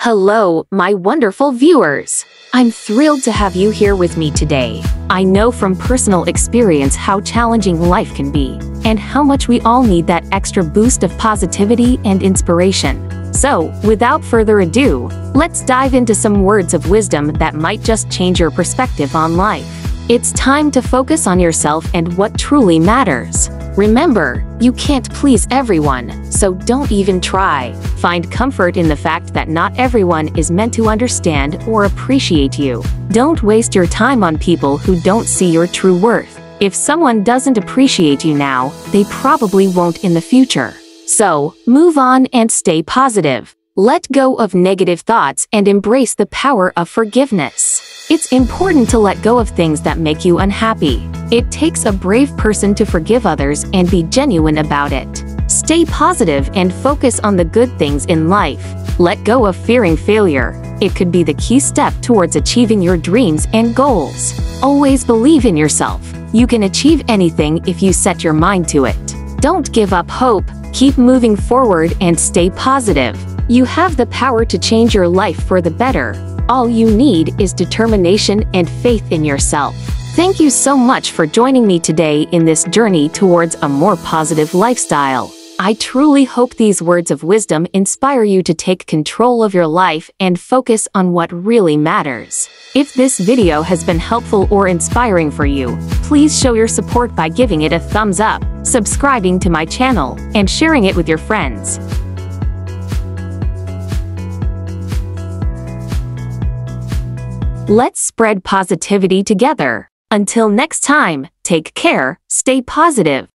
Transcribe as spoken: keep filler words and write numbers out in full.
Hello, my wonderful viewers! I'm thrilled to have you here with me today. I know from personal experience how challenging life can be, and how much we all need that extra boost of positivity and inspiration. So, without further ado, let's dive into some words of wisdom that might just change your perspective on life. It's time to focus on yourself and what truly matters. Remember, you can't please everyone, so don't even try. Find comfort in the fact that not everyone is meant to understand or appreciate you. Don't waste your time on people who don't see your true worth. If someone doesn't appreciate you now, they probably won't in the future. So, move on and stay positive. Let go of negative thoughts and embrace the power of forgiveness. It's important to let go of things that make you unhappy. It takes a brave person to forgive others and be genuine about it. Stay positive and focus on the good things in life. Let go of fearing failure. It could be the key step towards achieving your dreams and goals. Always believe in yourself. You can achieve anything if you set your mind to it. Don't give up hope. Keep moving forward and stay positive. You have the power to change your life for the better. All you need is determination and faith in yourself. Thank you so much for joining me today in this journey towards a more positive lifestyle. I truly hope these words of wisdom inspire you to take control of your life and focus on what really matters. If this video has been helpful or inspiring for you, please show your support by giving it a thumbs up, subscribing to my channel, and sharing it with your friends. Let's spread positivity together. Until next time, take care, stay positive,